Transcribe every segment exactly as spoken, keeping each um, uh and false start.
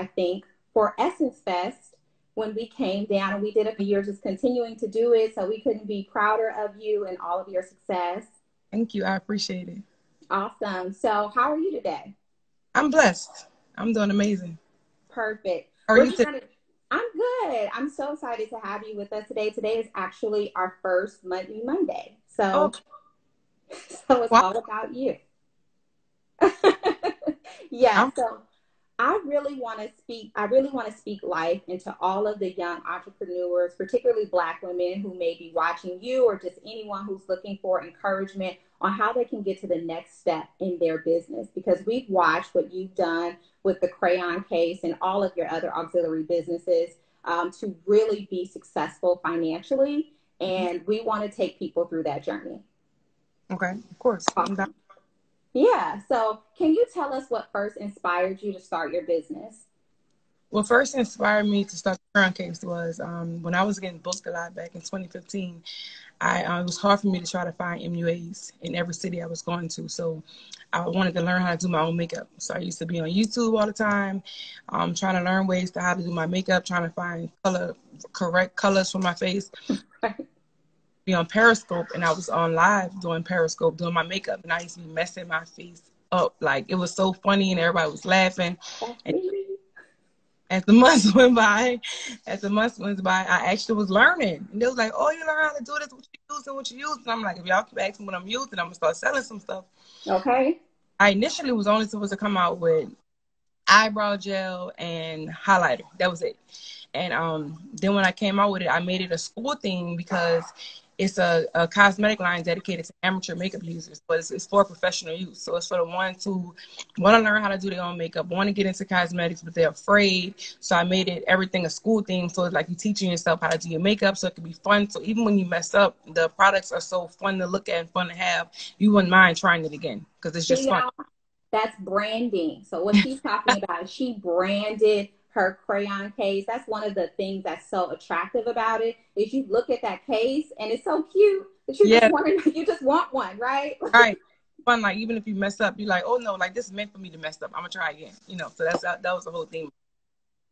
I think, for Essence Fest when we came down and we did it for years, just continuing to do it, so we couldn't be prouder of you and all of your success. Thank you. I appreciate it. Awesome. So how are you today? I'm blessed. I'm doing amazing. Perfect. Are We're you to- I'm good. I'm so excited to have you with us today. Today is actually our first Money Monday. So, oh. so it's wow. all about you. yeah. I'm- so I really want to speak, I really want to speak life into all of the young entrepreneurs, particularly Black women who may be watching you, or just anyone who's looking for encouragement on how they can get to the next step in their business, because we've watched what you've done with the Crayon Case and all of your other auxiliary businesses um, to really be successful financially. And we want to take people through that journey. Okay, of course. Awesome. Yeah, so can you tell us what first inspired you to start your business? What first inspired me to start the Crown Case was um, when I was getting booked a lot back in twenty fifteen, I, uh, it was hard for me to try to find M U As in every city I was going to. So I wanted to learn how to do my own makeup. So I used to be on YouTube all the time, um, trying to learn ways to how to do my makeup, trying to find color, correct colors for my face. Be on Periscope, and I was on live doing Periscope, doing my makeup, and I used to be messing my face up. Like, it was so funny, and everybody was laughing. And As the months went by, as the months went by, I actually was learning. And they was like, oh, you learn how to do this, what you use and what you use. And I'm like, if y'all keep asking what I'm using, I'm going to start selling some stuff. Okay. I initially was only supposed to come out with eyebrow gel and highlighter. That was it. And um, then when I came out with it, I made it a school thing, because it's a, a cosmetic line dedicated to amateur makeup users, but it's, it's for professional use. So it's for the ones who want to learn how to do their own makeup, want to get into cosmetics, but they're afraid. So I made it everything a school thing. So it's like you're teaching yourself how to do your makeup, so it can be fun. So even when you mess up, the products are so fun to look at and fun to have. You wouldn't mind trying it again, because it's just See, fun. Now, that's branding. So what she's talking about is she branded her Crayon Case. That's one of the things that's so attractive about it, is you look at that case and it's so cute that you yes. just want to, you just want one, right? Right. Fun, like even if you mess up, you're like, oh no, like this is meant for me to mess up. I'm gonna try again, you know. So that's that, that was the whole thing.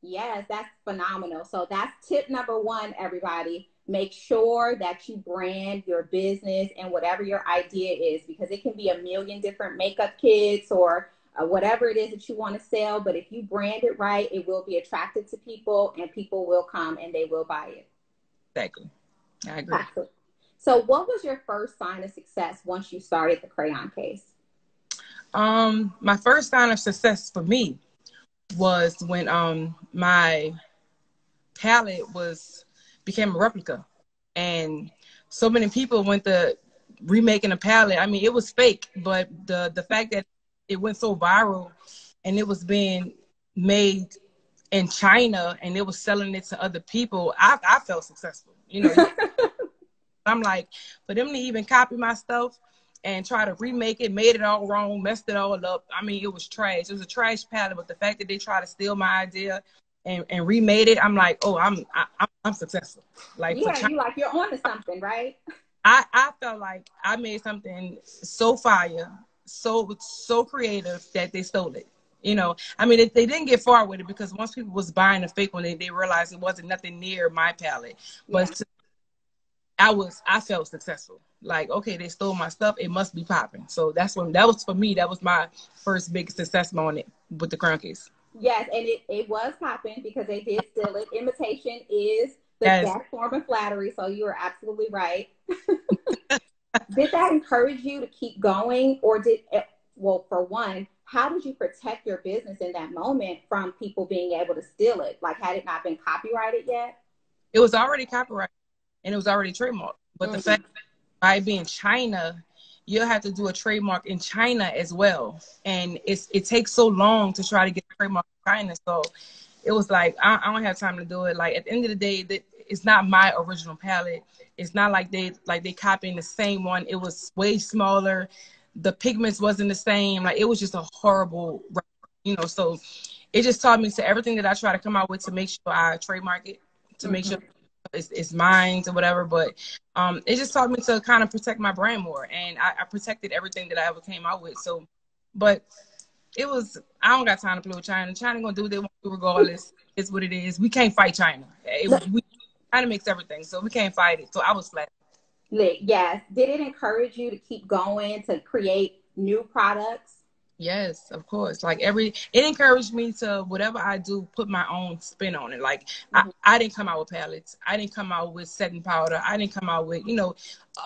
Yes, that's phenomenal. So that's tip number one, everybody. Make sure that you brand your business and whatever your idea is, because it can be a million different makeup kits or whatever it is that you want to sell, but if you brand it right, it will be attracted to people, and people will come and they will buy it. Exactly. I agree. Absolutely. So what was your first sign of success once you started the Crayon Case? Um, my first sign of success for me was when um my palette was became a replica, and so many people went to remaking a palette. I mean, it was fake, but the the fact that it went so viral, and it was being made in China, and it was selling it to other people. I, I felt successful, you know. I'm like, for them to even copy my stuff and try to remake it, made it all wrong, messed it all up. I mean, it was trash. It was a trash palette, but the fact that they tried to steal my idea and, and remade it, I'm like, oh, I'm I, I'm successful. Like, yeah, for China, you like you're onto something, right? I I felt like I made something so fire. so so creative that they stole it, you know. I mean, they, they didn't get far with it, because once people was buying a fake one, they, they realized it wasn't nothing near my palette. But yeah. to, I was I felt successful. Like, okay, they stole my stuff, it must be popping. So that's when that was for me, that was my first big success moment with the Crown Case. Yes, and it, it was popping because they did steal it. Imitation is the yes. best form of flattery, so you are absolutely right. Did that encourage you to keep going, or did it, well, for one, how did you protect your business in that moment from people being able to steal it? Like, had it not been copyrighted yet? It was already copyrighted, and it was already trademarked. But mm-hmm. the fact that by being China, you'll have to do a trademark in China as well. And it's, it takes so long to try to get a trademark in China. So it was like, I, I don't have time to do it. Like, at the end of the day, that it's not my original palette. It's not like they like they copying the same one. It was way smaller. The pigments wasn't the same. Like, it was just a horrible, you know. So it just taught me to everything that I try to come out with, to make sure I trademark it, to mm-hmm. make sure it's, it's mine or whatever. But um, it just taught me to kind of protect my brand more. And I, I protected everything that I ever came out with. So, but it was, I don't got time to play with China. China gonna do what they want to do regardless. It's what it is. We can't fight China. It, we, China makes everything, so we can't fight it. So I was flat. Yes. Did it encourage you to keep going, to create new products? Yes, of course. Like every, it encouraged me to, whatever I do, put my own spin on it. Like mm-hmm. I, I didn't come out with palettes. I didn't come out with setting powder. I didn't come out with, you know,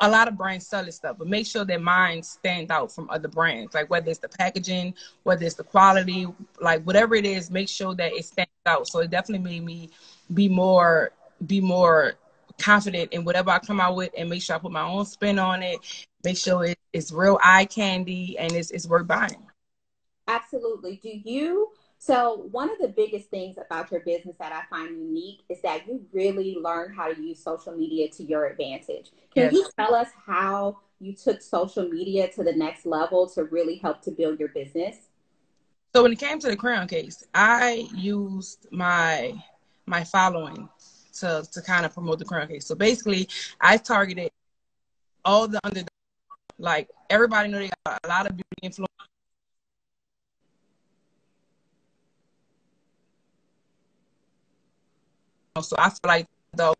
a lot of brands sell this stuff, but make sure that mine stand out from other brands. Like whether it's the packaging, whether it's the quality, like whatever it is, make sure that it stands out. So it definitely made me be more, be more confident in whatever I come out with, and make sure I put my own spin on it. Make sure it, it's real eye candy and it's, it's worth buying. Absolutely. Do you, so one of the biggest things about your business that I find unique is that you really learn how to use social media to your advantage. Can yes. you tell us how you took social media to the next level to really help to build your business? So when it came to the Crown Case, I used my my following to, to kind of promote the Crown Case. So basically, I targeted all the underdogs. Like, everybody know they got a lot of beauty influencers. So I feel like the,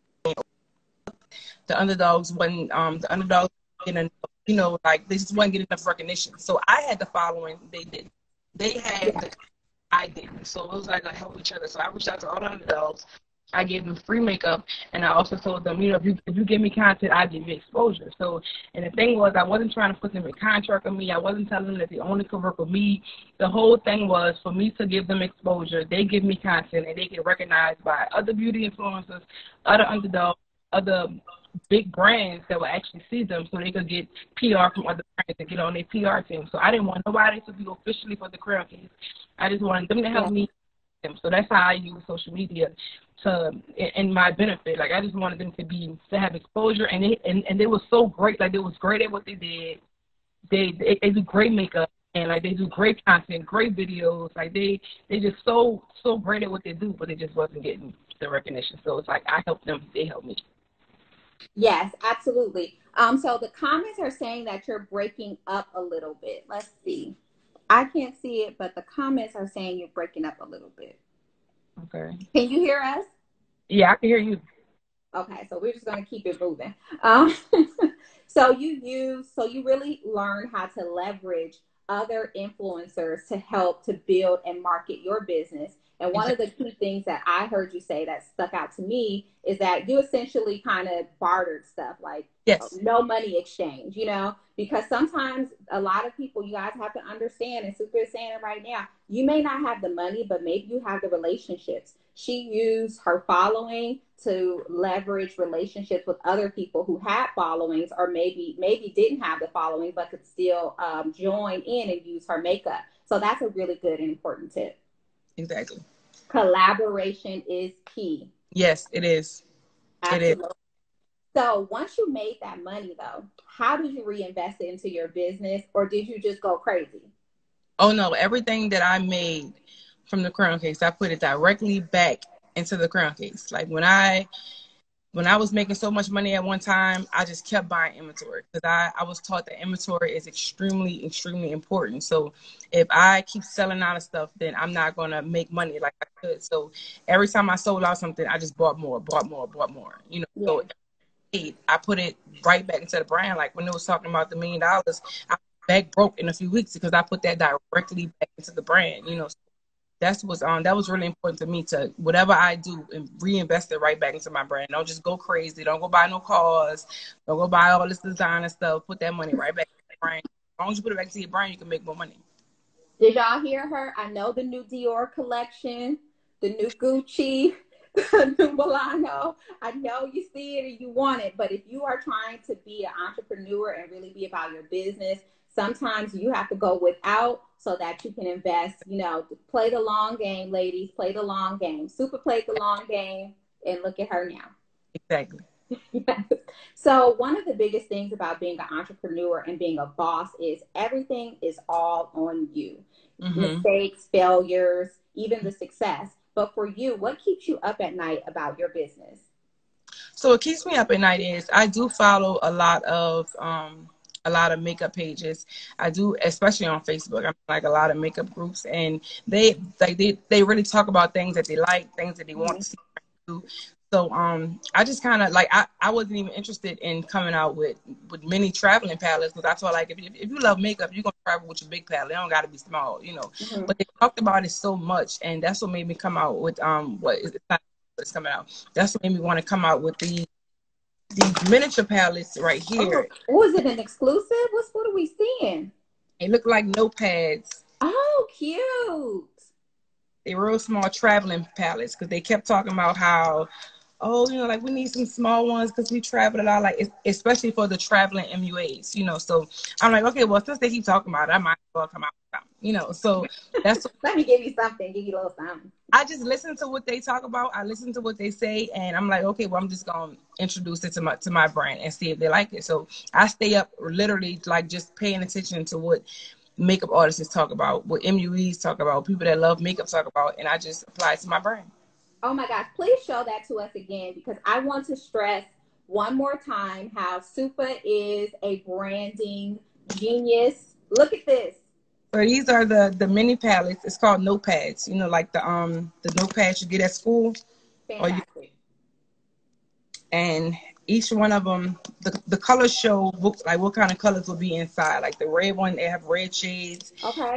the underdogs wasn't, um, the underdogs, enough, you know, like they just wasn't getting enough recognition. So I had the following, they didn't. They had the, I didn't. So it was like a help each other. So I reached out to all the underdogs. I gave them free makeup, and I also told them, you know, if you, if you give me content, I give you exposure. So, and the thing was, I wasn't trying to put them in contract with me. I wasn't telling them that they only could work with me. The whole thing was for me to give them exposure. They give me content, and they get recognized by other beauty influencers, other underdogs, other big brands that will actually see them, so they could get P R from other brands and get on their P R team. So I didn't want nobody to be officially for the Crown Case. I just wanted them to help me. Them. So that's how I use social media to in my benefit. Like I just wanted them to be to have exposure, and they and, and they were so great. Like they was great at what they did. They, they they do great makeup, and like they do great content, great videos. Like they they just so so great at what they do, but they just wasn't getting the recognition. So it's like I helped them, they helped me. Yes, absolutely. Um, so the comments are saying that you're breaking up a little bit. Let's see. I can't see it, but the comments are saying you're breaking up a little bit. Okay. Can you hear us? Yeah, I can hear you. Okay, so we're just going to keep it moving. Um, so you use, so you really learn how to leverage other influencers to help to build and market your business. And one exactly. of the key things that I heard you say that stuck out to me is that you essentially kind of bartered stuff, like yes. no money exchange, you know, because sometimes a lot of people, you guys have to understand, and Super is saying it right now, you may not have the money, but maybe you have the relationships. She used her following to leverage relationships with other people who had followings, or maybe maybe didn't have the following, but could still um, join in and use her makeup. So that's a really good and important tip. Exactly. Collaboration is key. Yes, it is. Absolutely. It is. So once you made that money, though, how did you reinvest it into your business, or did you just go crazy? Oh, no. Everything that I made from the Crown Case, I put it directly back into the Crown Case. Like when I when I was making so much money at one time, I just kept buying inventory, because I, I was taught that inventory is extremely, extremely important. So if I keep selling out of stuff, then I'm not going to make money like I could. So every time I sold out something, I just bought more, bought more, bought more. You know, yeah. So I, I put it right back into the brand. Like when it was talking about the million dollars, I was back broke in a few weeks because I put that directly back into the brand, you know. So That's what's on. Um, that was really important to me to whatever I do and reinvest it right back into my brand. Don't just go crazy. Don't go buy no cars. Don't go buy all this designer stuff. Put that money right back into the brand. As long as you put it back to your brand, you can make more money. Did y'all hear her? I know the new Dior collection, the new Gucci, the new Milano. I know you see it and you want it, but if you are trying to be an entrepreneur and really be about your business, sometimes you have to go without so that you can invest, you know, play the long game, ladies, play the long game. Super played the long game, and look at her now. Exactly. Yes. So one of the biggest things about being an entrepreneur and being a boss is everything is all on you. Mm-hmm. Mistakes, failures, even the success. But for you, what keeps you up at night about your business? So what keeps me up at night is I do follow a lot of um, a lot of makeup pages. I do, especially on Facebook. I'm like a lot of makeup groups, and they like they they really talk about things that they like, things that they want to see. So um, I just kind of like I, I wasn't even interested in coming out with with many traveling palettes, because I felt like if you, if you love makeup, you're gonna travel with your big palette. It don't gotta be small, you know. Mm-hmm. But they talked about it so much, and that's what made me come out with um what is it's not what's coming out. That's what made me want to come out with the these miniature palettes right here. Oh, was it an exclusive? What's what are we seeing? They look like notepads. Oh, cute. They real small traveling palettes, because they kept talking about how, oh, you know, like we need some small ones because we travel a lot, like especially for the traveling M U As, you know. So I'm like, okay, well, since they keep talking about it, I might as well come out with something, you know. So that's what, let me give you something, give you a little something. I just listen to what they talk about. I listen to what they say, and I'm like, okay, well, I'm just gonna introduce it to my to my brand and see if they like it. So I stay up literally like just paying attention to what makeup artists talk about, what M U Es talk about, people that love makeup talk about, and I just apply it to my brand. Oh my gosh, please show that to us again, because I want to stress one more time how Supa is a branding genius. Look at this. So these are the the mini palettes. It's called notepads, you know, like the um the notepads you get at school. Fantastic. Or you, and each one of them, the, the colors show like what kind of colors will be inside. Like the red one, they have red shades. Okay.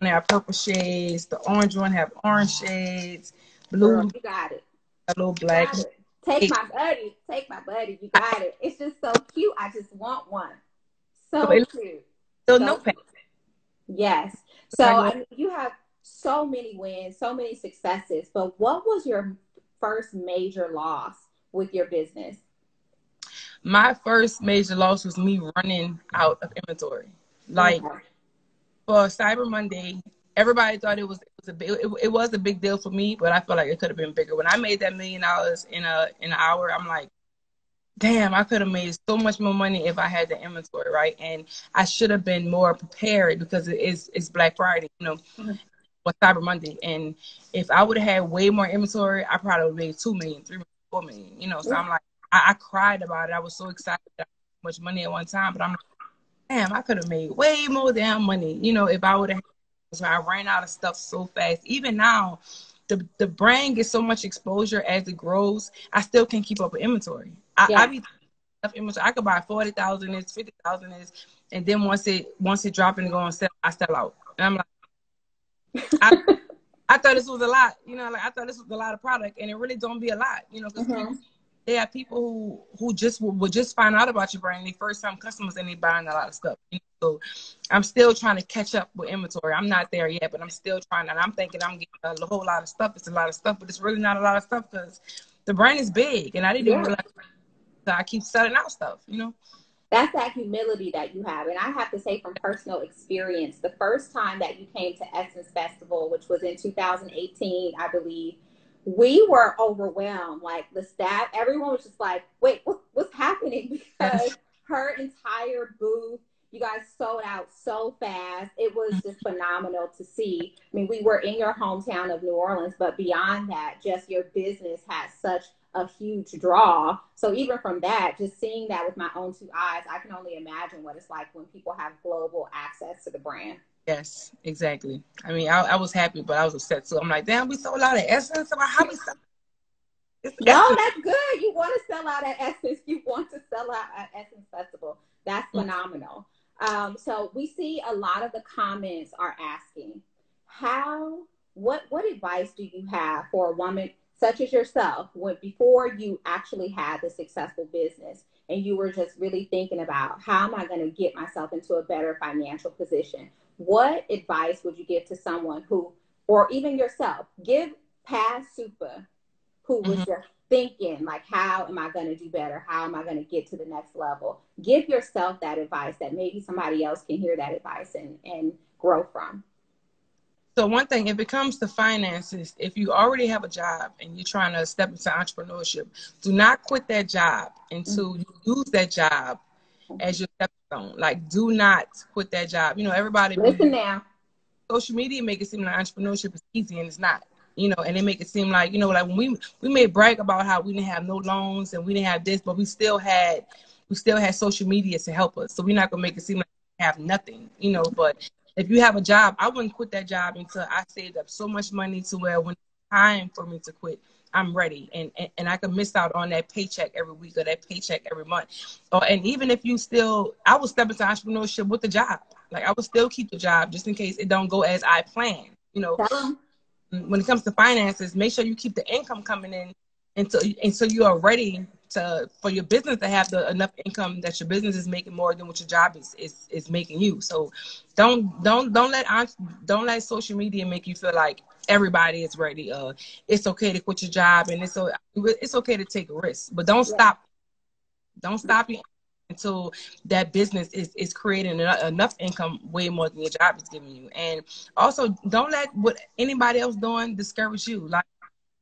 And they have purple shades. The orange one have orange shades. Blue. Girl, you got it. A little black. Take my buddy. Take my buddy. You got it. It's just so cute. I just want one. So, so it, cute. So, so no pain. Yes. So I mean, you have so many wins, so many successes. But what was your first major loss with your business? My first major loss was me running out of inventory. Like okay. For Cyber Monday, everybody thought it was it was a big it, it was a big deal for me, but I felt like it could have been bigger. When I made that million dollars in a in an hour, I'm like, damn, I could have made so much more money if I had the inventory, right? And I should have been more prepared, because it is it's Black Friday, you know, mm-hmm. or Cyber Monday. And if I would have had way more inventory, I probably would have made two million, three million, four million, you know. So mm-hmm. I'm like, I cried about it. I was so excited that I had so much money at one time, but I'm like, damn, I could have made way more damn money, you know, if I would have. So I ran out of stuff so fast. Even now, the the brand gets so much exposure as it grows. I still can't keep up with inventory. I, yeah. I be inventory. I could buy forty thousand is, fifty thousand is, and then once it once it drop and go on sale, I sell out. And I'm like, I, I thought this was a lot, you know, like I thought this was a lot of product, and it really don't be a lot, you know, because. Mm-hmm. They have people who, who just will, will just find out about your brand. They first time customers, and they buying a lot of stuff. So I'm still trying to catch up with inventory. I'm not there yet, but I'm still trying. And I'm thinking I'm getting a whole lot of stuff. It's a lot of stuff, but it's really not a lot of stuff, because the brand is big. And I didn't yeah. even realize, so I keep selling out stuff, you know. That's that humility that you have. And I have to say from personal experience, the first time that you came to Essence Festival, which was in two thousand eighteen, I believe, we were overwhelmed. Like the staff, everyone was just like, wait, what, what's happening? Because her entire booth, you guys sold out so fast. It was just phenomenal to see. I mean, we were in your hometown of New Orleans, but beyond that, just your business had such a huge draw. So even from that, just seeing that with my own two eyes, I can only imagine what it's like when people have global access to the brand. Yes, exactly. I mean, I, I was happy, but I was upset too. I'm like, damn, we sold out at Essence. About how we sell? No, that's good. You want to sell out at Essence. You want to sell out at Essence Festival. That's phenomenal. Um, so we see a lot of the comments are asking, how, what, what advice do you have for a woman such as yourself when before you actually had the successful business and you were just really thinking about, how am I going to get myself into a better financial position? What advice would you give to someone who, or even yourself, give past Supa, who was mm-hmm. just thinking, like, how am I going to do better? How am I going to get to the next level? Give yourself that advice that maybe somebody else can hear that advice and, and grow from. So one thing, if it comes to finances, if you already have a job and you're trying to step into entrepreneurship, do not quit that job until mm-hmm. you use that job as your stepping stone. Like, do not quit that job. You know, everybody listen now. Social media make it seem like entrepreneurship is easy, and it's not. You know, and they make it seem like, you know, like when we we may brag about how we didn't have no loans and we didn't have this, but we still had who still has social media to help us. So we're not going to make it seem like we have nothing, you know. But if you have a job, I wouldn't quit that job until I saved up so much money to where when it's time for me to quit, I'm ready. And, and, and I can miss out on that paycheck every week or that paycheck every month. Oh, and even if you still, I would step into entrepreneurship with the job. Like, I would still keep the job just in case it don't go as I planned. You know, when it comes to finances, make sure you keep the income coming in until, until you are ready to, for your business to have the, enough income that your business is making more than what your job is, is, is making you. So don't, don't, don't let, don't let social media make you feel like everybody is ready. Uh, it's okay to quit your job, and it's, it's okay to take risks, but don't yeah. stop. Don't stop you until that business is, is creating enough income way more than your job is giving you. And also, don't let what anybody else doing discourage you. Like,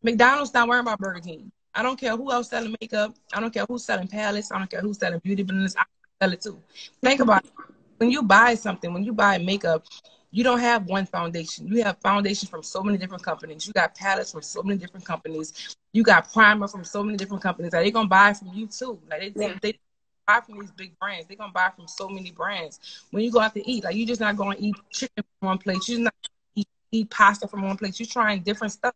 McDonald's not worrying about Burger King. I don't care who else selling makeup. I don't care who's selling palettes. I don't care who's selling beauty blenders. I sell it too. Think about it. When you buy something, when you buy makeup, you don't have one foundation. You have foundation from so many different companies. You got palettes from so many different companies. You got primer from so many different companies. Like, they're going to buy from you too. Like, they, they, they buy from these big brands. They're going to buy from so many brands. When you go out to eat, like, you're just not going to eat chicken from one place. You're not going to eat, eat pasta from one place. You're trying different stuff.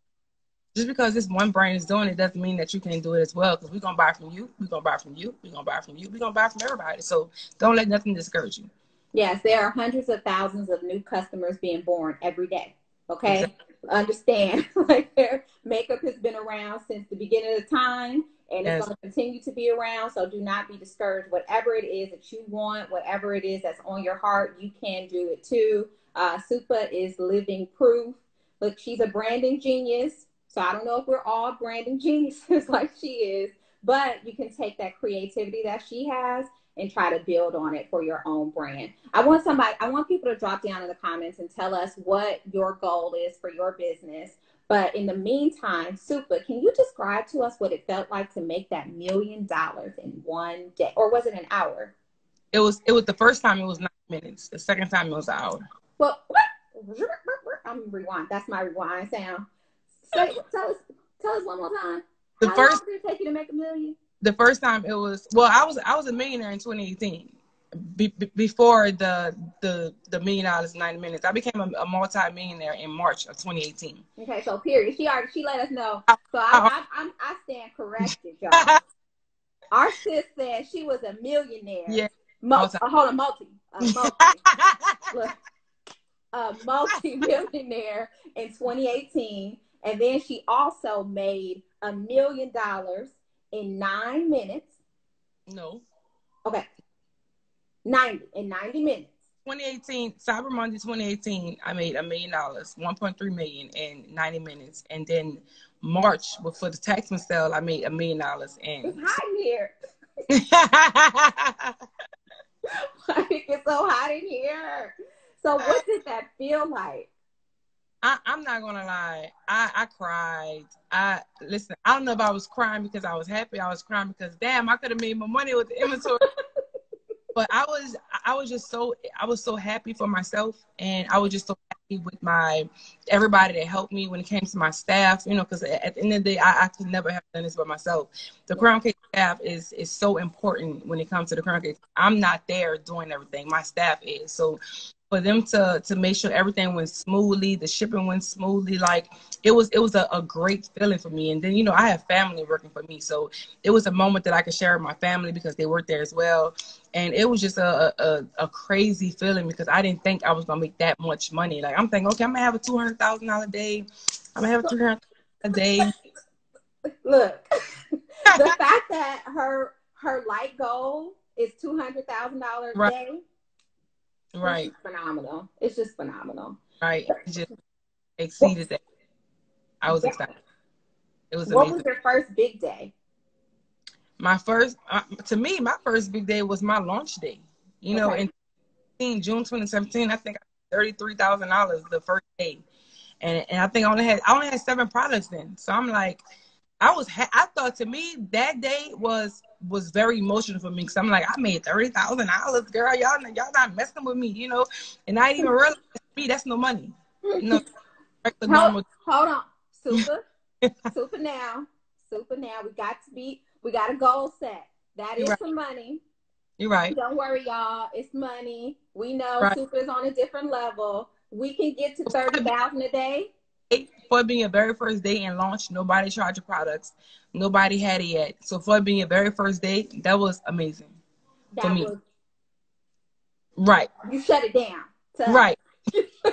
Just because this one brand is doing it doesn't mean that you can't do it as well, because we're going to buy from you. We're going to buy from you. We're going to buy from you. We're going to buy from everybody. So don't let nothing discourage you. Yes, there are hundreds of thousands of new customers being born every day, okay? Exactly. Understand, like, their makeup has been around since the beginning of time, and yes. it's going to continue to be around, so do not be discouraged. Whatever it is that you want, whatever it is that's on your heart, you can do it too. Uh, Supa is living proof. Look, she's a branding genius, so I don't know if we're all branding geniuses like she is, but you can take that creativity that she has and try to build on it for your own brand. I want somebody, I want people to drop down in the comments and tell us what your goal is for your business. But in the meantime, Supa, can you describe to us what it felt like to make that million dollars in one day? Or was it an hour? It was, it was the first time it was nine minutes. The second time it was an hour. Well, what? I'm rewind. That's my rewind sound. So tell us, tell us one more time. The How first long did it take you to make a million? The first time it was, well, I was I was a millionaire in twenty eighteen, be, be, before the the the million dollars in ninety minutes. I became a, a multi-millionaire in March of twenty eighteen. Okay, so period. She already she let us know. So I I, I, I stand corrected, y'all. Our sis said she was a millionaire. Yeah, multi. Mul- hold on, multi. A multi. Look, a multi-millionaire in twenty eighteen, and then she also made a million dollars. In nine minutes? No. Okay. ninety. In ninety minutes. twenty eighteen, Cyber Monday twenty eighteen, I made a million dollars, one point three million in ninety minutes. And then March, for the tax and sale, I made a million dollars. It's hot in here. Like, it's so hot in here. So what did that feel like? I, I'm not gonna lie. I, I cried. I listen. I don't know if I was crying because I was happy. I was crying because damn, I could have made more money with the inventory. But I was, I was just so, I was so happy for myself, and I was just so happy with my everybody that helped me when it came to my staff. You know, because at the end of the day, I, I could never have done this by myself. The Crown Case staff is is so important when it comes to the Crown Case. I'm not there doing everything. My staff is so. For them to to make sure everything went smoothly, the shipping went smoothly, like it was it was a, a great feeling for me. And then, you know, I have family working for me, so it was a moment that I could share with my family because they work there as well. And it was just a a, a crazy feeling because I didn't think I was gonna make that much money. Like, I'm thinking, okay, I'm gonna have a two hundred thousand dollar day. I'm gonna have a three hundred a day. Look, the fact that her her light goal is two hundred thousand dollars a right. day. Right. It's phenomenal. It's just phenomenal. Right. It just exceeded that. I was yeah. excited. It was amazing. What was your first big day? My first, uh, to me, my first big day was my launch day. You okay. know, in June twenty seventeen, I think I had thirty-three thousand dollars the first day. And and I think I only had, I only had seven products then. So I'm like, I was, ha- I thought to me that day was, was very emotional for me. Cause I'm like, I made thirty thousand dollars, girl. Y'all, y'all not messing with me, you know? And I didn't even realize me, that's no money. No. hold, hold on. Super. Super now. Super now. We got to be, we got a goal set. That is right. some money. You're right. Don't worry, y'all. It's money. We know right. Super's on a different level. We can get to thirty thousand a day. For being your very first day and launch, nobody charged your products. Nobody had it yet. So for being your very first day, that was amazing. That for me. Was, right. You shut it down. To right. Us. To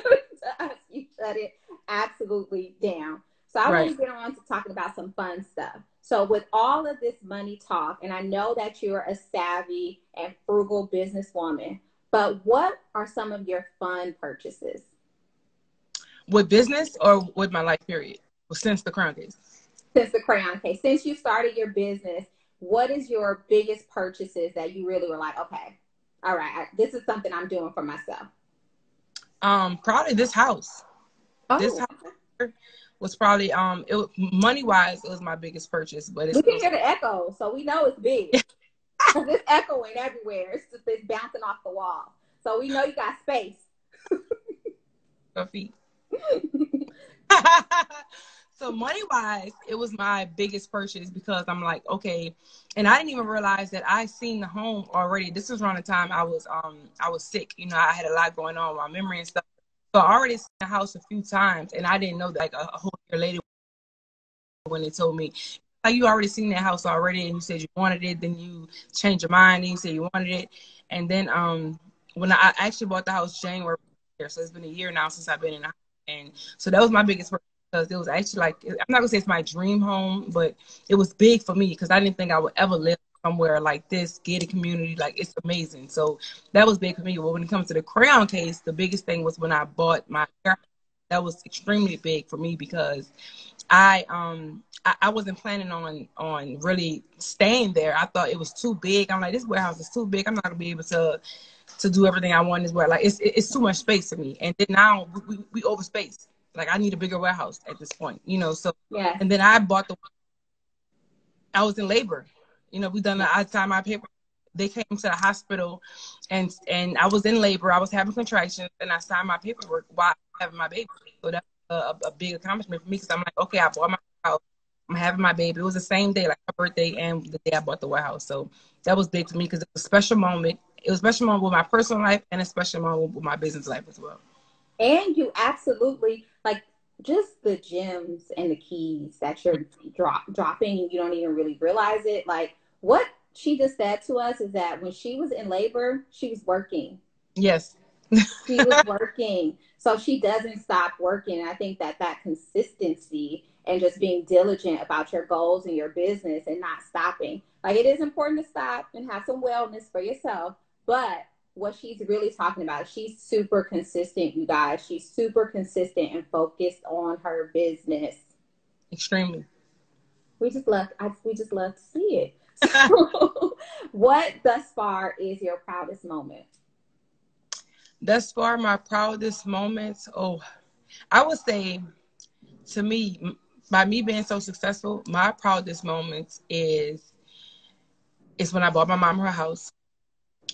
us, you shut it absolutely down. So I right. want to get on to talking about some fun stuff. So with all of this money talk, and I know that you're a savvy and frugal businesswoman, but what are some of your fun purchases? With business or with my life period? Well, since the Crown Case. Since the Crown Case. Since you started your business, what is your biggest purchases that you really were like, okay, all right, I, this is something I'm doing for myself? Um, probably this house. Oh. This house was probably, um, it was, money-wise, it was my biggest purchase. But it's, we can hear the echo, so we know it's big. It's echoing everywhere. It's just it's bouncing off the wall. So we know you got space. Your feet. So money wise, it was my biggest purchase because I'm like, okay, and I didn't even realize that I seen the home already. This was around the time I was um I was sick, you know, I had a lot going on with my memory and stuff. So I already seen the house a few times, and I didn't know that, like a, a whole year later when they told me, like, you already seen that house already, and you said you wanted it, then you changed your mind and you said you wanted it, and then um when I, I actually bought the house January, so it's been a year now since I've been in the house. And so that was my biggest purchase because it was actually like, I'm not gonna say it's my dream home, but it was big for me because I didn't think I would ever live somewhere like this, gated community, like it's amazing. So that was big for me. But when it comes to the Crayon Case, the biggest thing was when I bought my hair. That was extremely big for me because I um I, I wasn't planning on on really staying there. I thought it was too big. I'm like, this warehouse is too big. I'm not gonna be able to to do everything I want as well. Like it's it's too much space for me. And then now we, we, we over space. Like I need a bigger warehouse at this point, you know? So, yeah. And then I bought the, I was in labor, you know, we done the, I signed my paper. They came to the hospital and, and I was in labor. I was having contractions and I signed my paperwork while having my baby. So that's a, a big accomplishment for me. Cause I'm like, okay, I bought my house. I'm having my baby. It was the same day, like my birthday and the day I bought the warehouse. So that was big for me because it was a special moment. It was a special moment with my personal life and a special moment with my business life as well. And you absolutely, like, just the gems and the keys that you're drop, dropping and you don't even really realize it. Like, what she just said to us is that when she was in labor, she was working. Yes. She was working. So she doesn't stop working. And I think that that consistency and just being diligent about your goals and your business and not stopping. Like, it is important to stop and have some wellness for yourself. But what she's really talking about, she's super consistent, you guys. She's super consistent and focused on her business. Extremely. We just love, I, we just love to see it. So, what thus far is your proudest moment? Thus far, my proudest moment, oh, I would say, to me, by me being so successful, my proudest moment is, is when I bought my mom her house.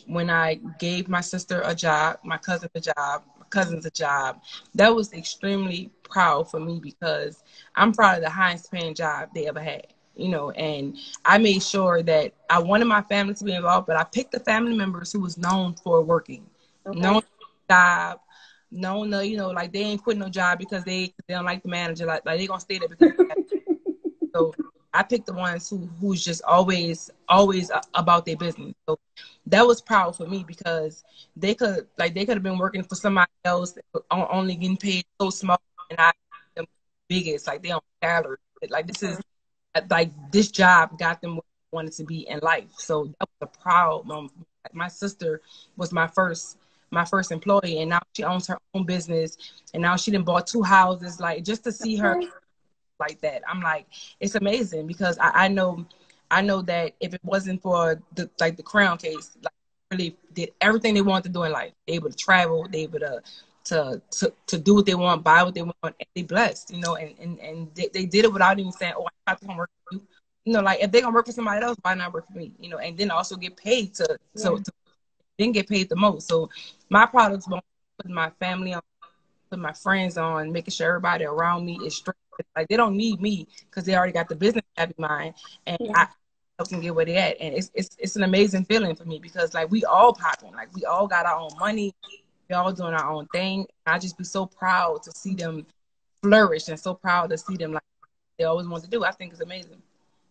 When I gave my sister a job, my cousin a job, my cousins a job, that was extremely proud for me because I'm proud of the highest paying job they ever had, you know, and I made sure that I wanted my family to be involved, but I picked the family members who was known for working, okay. known for the job, known, the, you know, like they ain't quit no job because they, they don't like the manager, like, like they gonna stay there because they have to. So I picked the ones who who's just always, always about their business. So that was proud for me because they could, like, they could have been working for somebody else, only getting paid so small, and I am the biggest, like they on salary. Like this is, like this job got them where they wanted to be in life. So that was a proud moment. My sister was my first, my first employee, and now she owns her own business, and now she done bought two houses. Like just to see her. Like that, I'm like, it's amazing because I, I know, I know that if it wasn't for the like the Crown Case, like really did everything they wanted to do in life. They able to travel, they able to to to, to do what they want, buy what they want, and they blessed, you know. And and, and they, they did it without even saying, oh, I have to come work for you, you know. Like if they gonna work for somebody else, why not work for me, you know? And then also get paid to yeah. so to, then get paid the most. So my products won't put my family on, put my friends on, making sure everybody around me is straight. Like they don't need me because they already got the business in mind, and yeah. I helps him get where they at. And it's, it's, it's an amazing feeling for me because, like, we all popping. Like, we all got our own money. We all doing our own thing. And I just be so proud to see them flourish and so proud to see them, like, they always want to do. I think it's amazing.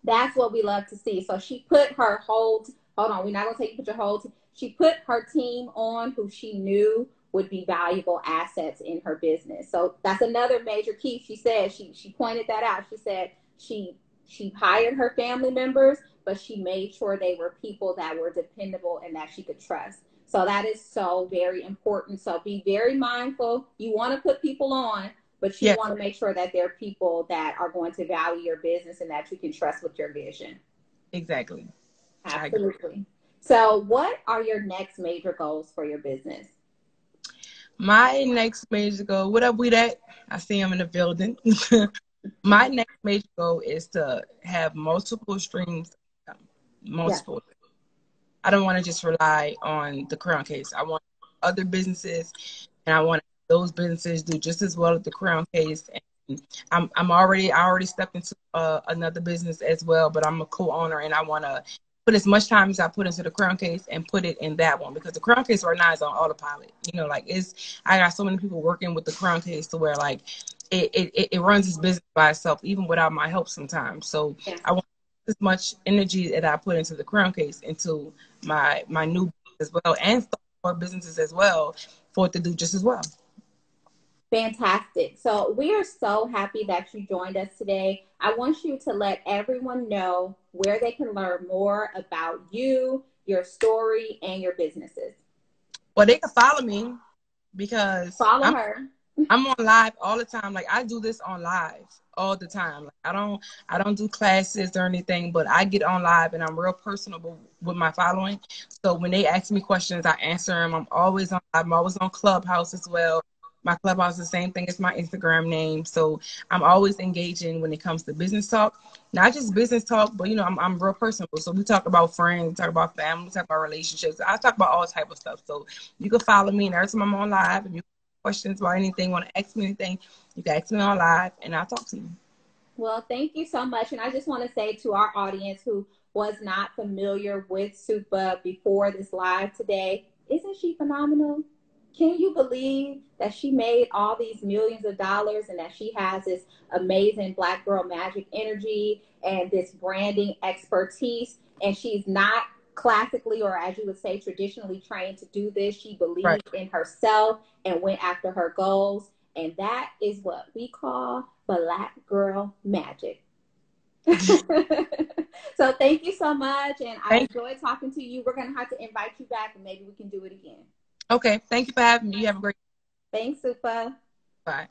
That's what we love to see. So she put her whole, hold on, we're not going to take you put your whole, she put her team on who she knew would be valuable assets in her business. So that's another major key. She said, she, she pointed that out. She said she, she hired her family members, but she made sure they were people that were dependable and that she could trust. So that is so very important. So be very mindful. You want to put people on, but you yes. want to make sure that there are people that are going to value your business and that you can trust with your vision. Exactly. Absolutely. So what are your next major goals for your business? My next major goal, what up with that? I see him in the building. My next major goal is to have multiple streams, multiple. Yeah. I don't want to just rely on the Crown Case. I want other businesses, and I want those businesses do just as well as the Crown Case. And I'm I'm already I already stepped into uh, another business as well, but I'm a co-owner, and I want to put as much time as I put into the Crown Case and put it in that one, because the Crown Case right now is on autopilot. You know, like, it's I got so many people working with the Crown Case to where, like, it it it runs its business by itself even without my help sometimes. So yeah. I want as much energy that I put into the Crown Case into my my new business as well, and start more businesses as well for it to do just as well. Fantastic. So we are so happy that you joined us today. I want you to let everyone know where they can learn more about you, your story, and your businesses. Well, they can follow me because follow I'm, her. I'm on live all the time. Like, I do this on live all the time. Like, I don't I don't do classes or anything, but I get on live and I'm real personable with my following. So when they ask me questions, I answer them. I'm always on I'm always on Clubhouse as well. My Clubhouse is the same thing as my Instagram name. So I'm always engaging when it comes to business talk. Not just business talk, but, you know, I'm, I'm real personable. So we talk about friends, we talk about family, we talk about relationships. I talk about all type of stuff. So you can follow me, and every time I'm on live, if you have questions about anything, want to ask me anything, you can ask me on live, and I'll talk to you. Well, thank you so much. And I just want to say to our audience who was not familiar with Supa before this live today, isn't she phenomenal? Can you believe that she made all these millions of dollars and that she has this amazing Black girl magic energy and this branding expertise, and she's not classically, or as you would say, traditionally trained to do this? She believed right. in herself and went after her goals, and that is what we call Black girl magic. So thank you so much, and I thank enjoyed talking to you. We're going to have to invite you back, and maybe we can do it again. Okay. Thank you for having me. You have a great day. Thanks, Supa. Bye.